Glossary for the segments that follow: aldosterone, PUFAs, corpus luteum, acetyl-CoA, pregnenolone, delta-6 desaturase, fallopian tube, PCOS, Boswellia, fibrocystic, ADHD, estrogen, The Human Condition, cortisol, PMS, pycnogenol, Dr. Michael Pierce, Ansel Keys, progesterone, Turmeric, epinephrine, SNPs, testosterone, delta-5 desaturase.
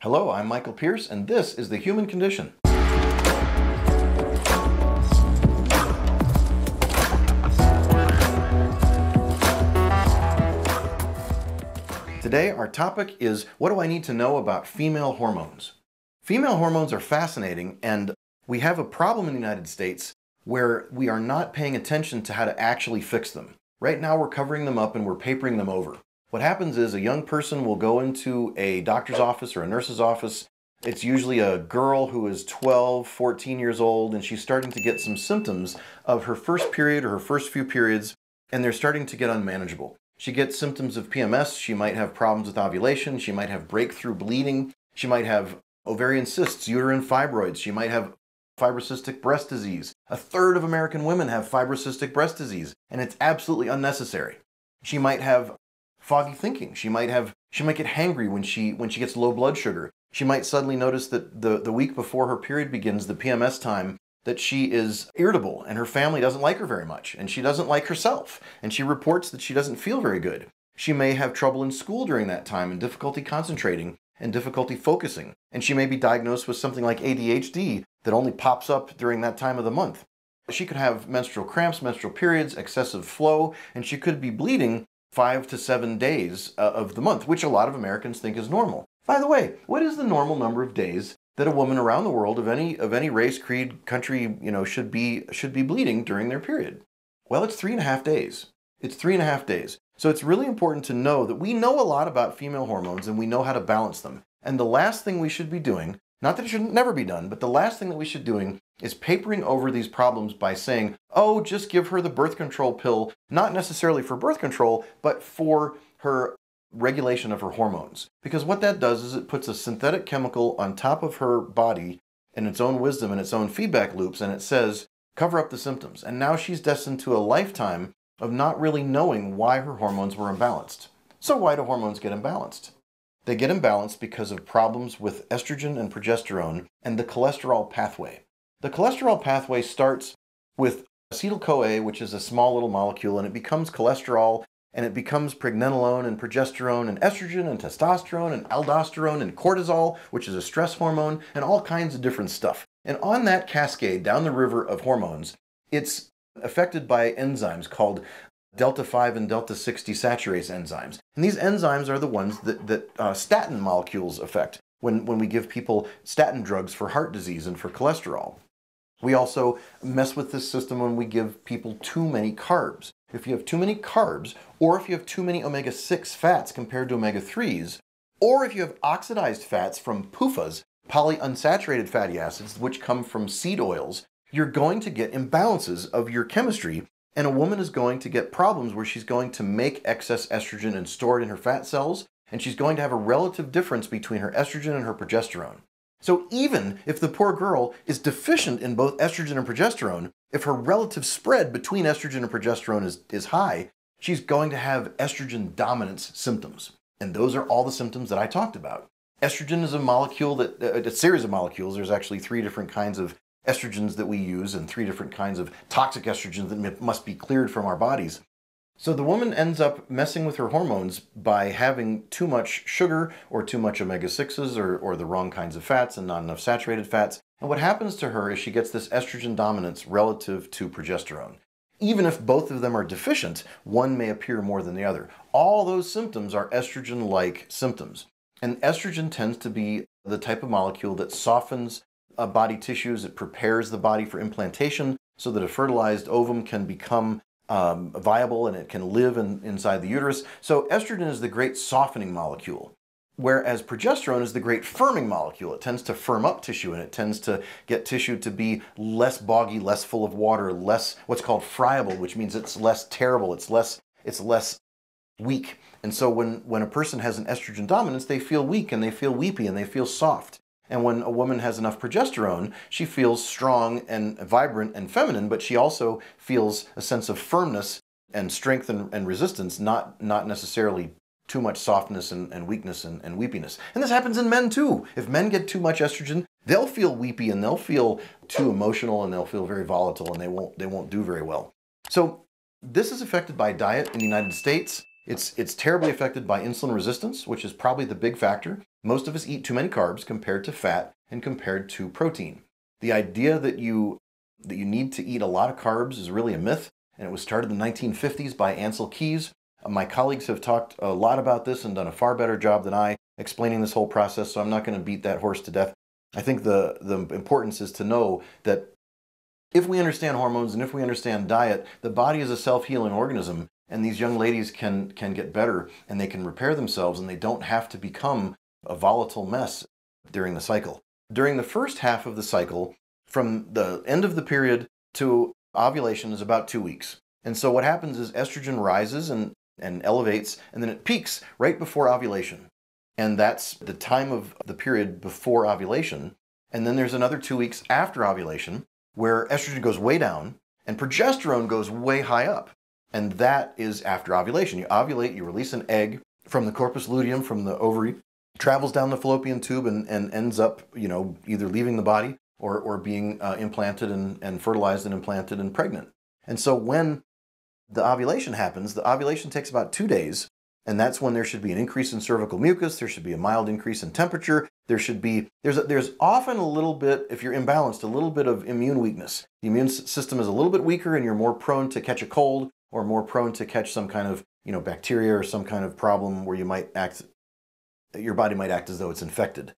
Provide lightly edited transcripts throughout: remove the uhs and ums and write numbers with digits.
Hello, I'm Michael Pierce, and this is The Human Condition. Today, our topic is, what do I need to know about female hormones? Female hormones are fascinating, and we have a problem in the United States where we are not paying attention to how to actually fix them. Right now, we're covering them up and we're papering them over. What happens is a young person will go into a doctor's office or a nurse's office. It's usually a girl who is 12, 14 years old, and she's starting to get some symptoms of her first period or her first few periods, and they're starting to get unmanageable. She gets symptoms of PMS. She might have problems with ovulation. She might have breakthrough bleeding. She might have ovarian cysts, uterine fibroids. She might have fibrocystic breast disease. A third of American women have fibrocystic breast disease, and it's absolutely unnecessary. She might have foggy thinking. She might get hangry when she gets low blood sugar. She might suddenly notice that the week before her period begins, the PMS time, that she is irritable and her family doesn't like her very much and she doesn't like herself and she reports that she doesn't feel very good. She may have trouble in school during that time and difficulty concentrating and difficulty focusing, and she may be diagnosed with something like ADHD that only pops up during that time of the month. She could have menstrual cramps, menstrual periods, excessive flow, and she could be bleeding 5 to 7 days of the month, which a lot of Americans think is normal. By the way, what is the normal number of days that a woman around the world of any race, creed, country, you know, should be bleeding during their period? Well, it's 3.5 days. It's 3.5 days. So it's really important to know that we know a lot about female hormones and we know how to balance them. And the last thing we should be doing, not that it should never be done, but the last thing that we should be doing is papering over these problems by saying, oh, just give her the birth control pill, not necessarily for birth control, but for her regulation of her hormones. Because what that does is it puts a synthetic chemical on top of her body in its own wisdom and its own feedback loops, and it says, cover up the symptoms. And now she's destined to a lifetime of not really knowing why her hormones were imbalanced. So why do hormones get imbalanced? They get imbalanced because of problems with estrogen and progesterone and the cholesterol pathway. The cholesterol pathway starts with acetyl-CoA, which is a small little molecule, and it becomes cholesterol, and it becomes pregnenolone and progesterone and estrogen and testosterone and aldosterone and cortisol, which is a stress hormone, and all kinds of different stuff. And on that cascade down the river of hormones, it's affected by enzymes called delta-5 and delta-6 desaturase enzymes. And these enzymes are the ones that statin molecules affect when we give people statin drugs for heart disease and for cholesterol. We also mess with this system when we give people too many carbs. If you have too many carbs, or if you have too many omega-6 fats compared to omega-3s, or if you have oxidized fats from PUFAs, polyunsaturated fatty acids, which come from seed oils, you're going to get imbalances of your chemistry, and a woman is going to get problems where she's going to make excess estrogen and store it in her fat cells, and she's going to have a relative difference between her estrogen and her progesterone. So even if the poor girl is deficient in both estrogen and progesterone, if her relative spread between estrogen and progesterone is high, she's going to have estrogen dominance symptoms. And those are all the symptoms that I talked about. Estrogen is a molecule that, a series of molecules. There's actually 3 different kinds of estrogens that we use and 3 different kinds of toxic estrogens that must be cleared from our bodies. So the woman ends up messing with her hormones by having too much sugar or too much omega-6s or the wrong kinds of fats and not enough saturated fats. And what happens to her is she gets this estrogen dominance relative to progesterone. Even if both of them are deficient, one may appear more than the other. All those symptoms are estrogen-like symptoms. And estrogen tends to be the type of molecule that softens body tissues. It prepares the body for implantation so that a fertilized ovum can become viable and it can live inside the uterus. So estrogen is the great softening molecule, whereas progesterone is the great firming molecule. It tends to firm up tissue and it tends to get tissue to be less boggy, less full of water, less what's called friable, which means it's less terrible, it's less weak. And so when a person has an estrogen dominance, they feel weak and they feel weepy and they feel soft. And when a woman has enough progesterone, she feels strong and vibrant and feminine, but she also feels a sense of firmness and strength and resistance, not necessarily too much softness and weakness and weepiness. And this happens in men too. If men get too much estrogen, they'll feel weepy and they'll feel too emotional and they'll feel very volatile and they won't do very well. So this is affected by diet in the United States. It's terribly affected by insulin resistance, which is probably the big factor. Most of us eat too many carbs compared to fat and compared to protein. The idea that you need to eat a lot of carbs is really a myth, and it was started in the 1950s by Ansel Keys. My colleagues have talked a lot about this and done a far better job than I explaining this whole process, so I'm not going to beat that horse to death. I think the importance is to know that if we understand hormones and if we understand diet, the body is a self-healing organism, and these young ladies can get better and they can repair themselves and they don't have to become a volatile mess during the cycle. During the first half of the cycle, from the end of the period to ovulation is about 2 weeks. And so what happens is estrogen rises and elevates, and then it peaks right before ovulation. And that's the time of the period before ovulation. And then there's another 2 weeks after ovulation where estrogen goes way down and progesterone goes way high up. And that is after ovulation. You ovulate, you release an egg from the corpus luteum, from the ovary, travels down the fallopian tube and ends up, you know, either leaving the body or being implanted and fertilized and implanted and pregnant. And so when the ovulation happens, the ovulation takes about 2 days, and that's when there should be an increase in cervical mucus, there should be a mild increase in temperature, there should be, there's often a little bit, if you're imbalanced, a little bit of immune weakness. The immune system is a little bit weaker and you're more prone to catch a cold or more prone to catch some kind of, you know, bacteria or some kind of problem where you might act, your body might act as though it's infected.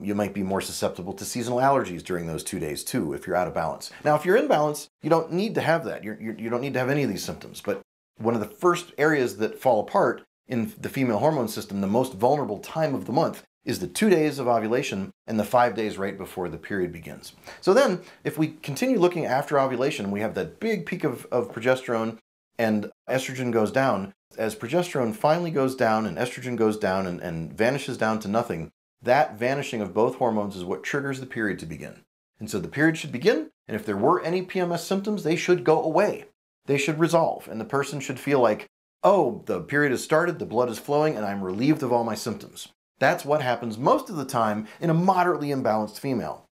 You might be more susceptible to seasonal allergies during those 2 days too, if you're out of balance. Now, if you're in balance, you don't need to have that. You don't need to have any of these symptoms. But one of the first areas that fall apart in the female hormone system, the most vulnerable time of the month, is the 2 days of ovulation and the 5 days right before the period begins. So then, if we continue looking after ovulation, we have that big peak of progesterone and estrogen goes down. As progesterone finally goes down and estrogen goes down and vanishes down to nothing, that vanishing of both hormones is what triggers the period to begin. And so the period should begin, and if there were any PMS symptoms, they should go away. They should resolve, and the person should feel like, oh, the period has started, the blood is flowing, and I'm relieved of all my symptoms. That's what happens most of the time in a moderately imbalanced female.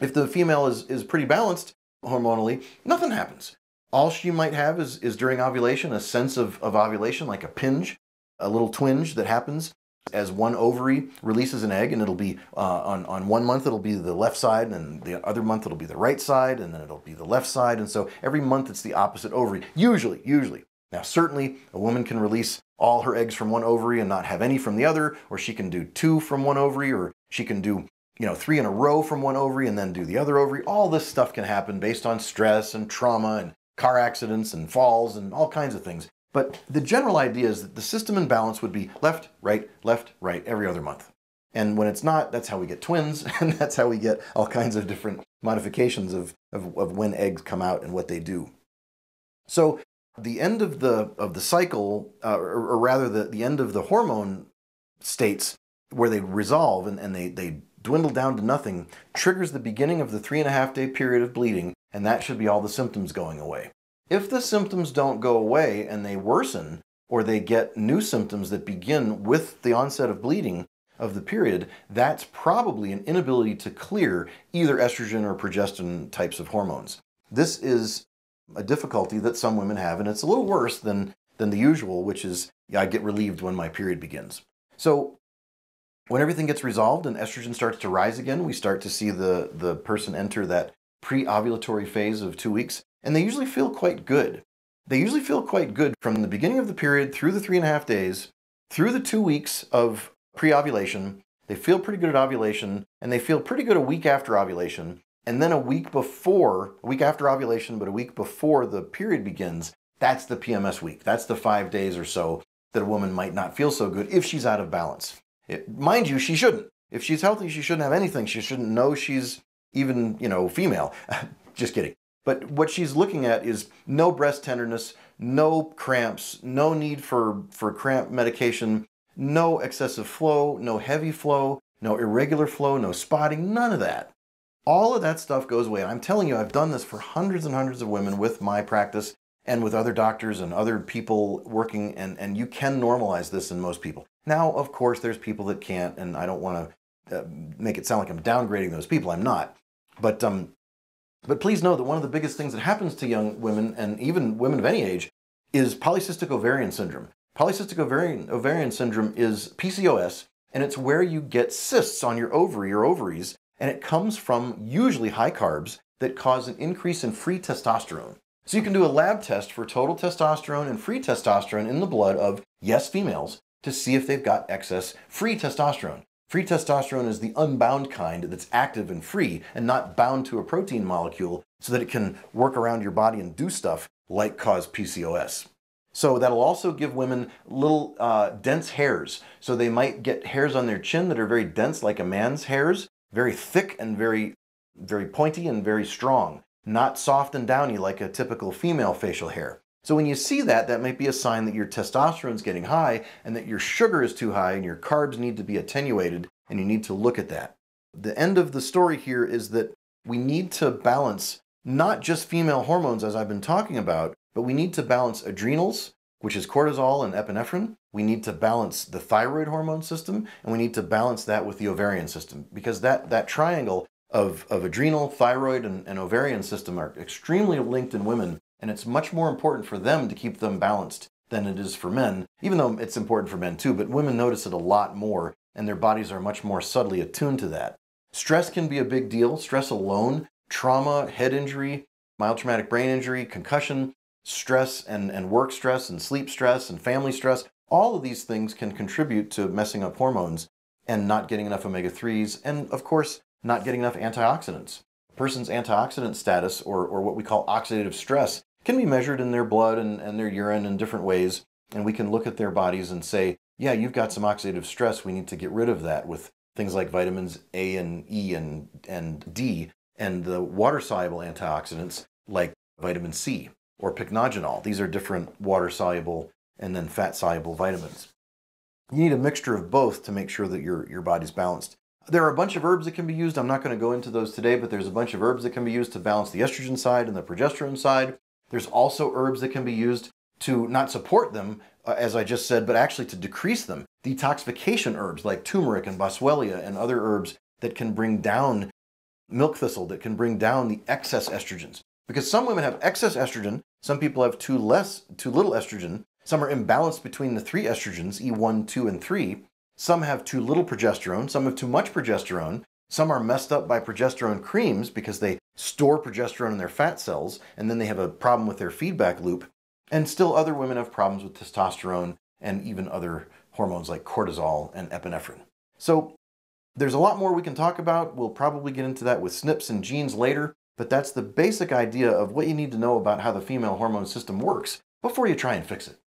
If the female is pretty balanced hormonally, nothing happens. All she might have is during ovulation a sense of ovulation, like a pinch, a little twinge that happens as one ovary releases an egg, and it'll be on 1 month it'll be the left side, and the other month it'll be the right side, and then it'll be the left side, and so every month it's the opposite ovary, usually. Now certainly a woman can release all her eggs from one ovary and not have any from the other, or she can do two from one ovary, or she can do, you know, three in a row from one ovary and then do the other ovary. All this stuff can happen based on stress and trauma and car accidents and falls and all kinds of things. But the general idea is that the system in balance would be left, right, every other month. And when it's not, that's how we get twins, and that's how we get all kinds of different modifications of when eggs come out and what they do. So the end of the cycle, or rather the end of the hormone states where they resolve and they dwindle down to nothing, triggers the beginning of the 3.5-day period of bleeding, and that should be all the symptoms going away. If the symptoms don't go away and they worsen, or they get new symptoms that begin with the onset of bleeding of the period, that's probably an inability to clear either estrogen or progesterone types of hormones. This is a difficulty that some women have, and it's a little worse than the usual, which is, yeah, I get relieved when my period begins. So when everything gets resolved and estrogen starts to rise again, we start to see the person enter that pre-ovulatory phase of 2 weeks. And they usually feel quite good. They usually feel quite good from the beginning of the period through the 3.5 days, through the 2 weeks of pre-ovulation. They feel pretty good at ovulation, and they feel pretty good a week after ovulation. And then a week after ovulation, but a week before the period begins, that's the PMS week. That's the 5 days or so that a woman might not feel so good if she's out of balance. Mind you, she shouldn't. If she's healthy, she shouldn't have anything. She shouldn't know she's even, you know, female. Just kidding. But what she's looking at is no breast tenderness, no cramps, no need for cramp medication, no excessive flow, no heavy flow, no irregular flow, no spotting, none of that. All of that stuff goes away. And I'm telling you, I've done this for hundreds and hundreds of women with my practice and with other doctors and other people working, and you can normalize this in most people. Now, of course, there's people that can't, and I don't want to make it sound like I'm downgrading those people. I'm not. But please know that one of the biggest things that happens to young women, and even women of any age, is polycystic ovarian syndrome. Polycystic ovarian syndrome is PCOS, and it's where you get cysts on your ovary or ovaries, and it comes from usually high carbs that cause an increase in free testosterone. So you can do a lab test for total testosterone and free testosterone in the blood of, yes, females, to see if they've got excess free testosterone. Free testosterone is the unbound kind that's active and free and not bound to a protein molecule so that it can work around your body and do stuff like cause PCOS. So that'll also give women little dense hairs. So they might get hairs on their chin that are very dense like a man's hairs, very thick and very pointy and very strong, not soft and downy like a typical female facial hair. So when you see that, that might be a sign that your testosterone's getting high and that your sugar is too high and your carbs need to be attenuated, and you need to look at that. The end of the story here is that we need to balance not just female hormones as I've been talking about, but we need to balance adrenals, which is cortisol and epinephrine. We need to balance the thyroid hormone system, and we need to balance that with the ovarian system, because that triangle of adrenal, thyroid, and ovarian system are extremely linked in women, and it's much more important for them to keep them balanced than it is for men, even though it's important for men too, but women notice it a lot more, and their bodies are much more subtly attuned to that. Stress can be a big deal. Stress alone, trauma, head injury, mild traumatic brain injury, concussion, stress and work stress and sleep stress and family stress, all of these things can contribute to messing up hormones and not getting enough omega-3s and, of course, not getting enough antioxidants. A person's antioxidant status, or what we call oxidative stress, can be measured in their blood and their urine in different ways, and we can look at their bodies and say, yeah, you've got some oxidative stress, we need to get rid of that with things like vitamins A and E and D, and the water-soluble antioxidants like vitamin C or pycnogenol. These are different water-soluble and then fat-soluble vitamins. You need a mixture of both to make sure that your body's balanced. There are a bunch of herbs that can be used. I'm not going to go into those today, but there's a bunch of herbs that can be used to balance the estrogen side and the progesterone side. There's also herbs that can be used to not support them, as I just said, but actually to decrease them. Detoxification herbs like turmeric and boswellia and other herbs that can bring down milk thistle, that can bring down the excess estrogens. Because some women have excess estrogen, some people have too little estrogen, some are imbalanced between the three estrogens, E1, 2, and 3, some have too little progesterone, some have too much progesterone, some are messed up by progesterone creams because they store progesterone in their fat cells, and then they have a problem with their feedback loop, and still other women have problems with testosterone and even other hormones like cortisol and epinephrine. So there's a lot more we can talk about. We'll probably get into that with SNPs and genes later, but that's the basic idea of what you need to know about how the female hormone system works before you try and fix it.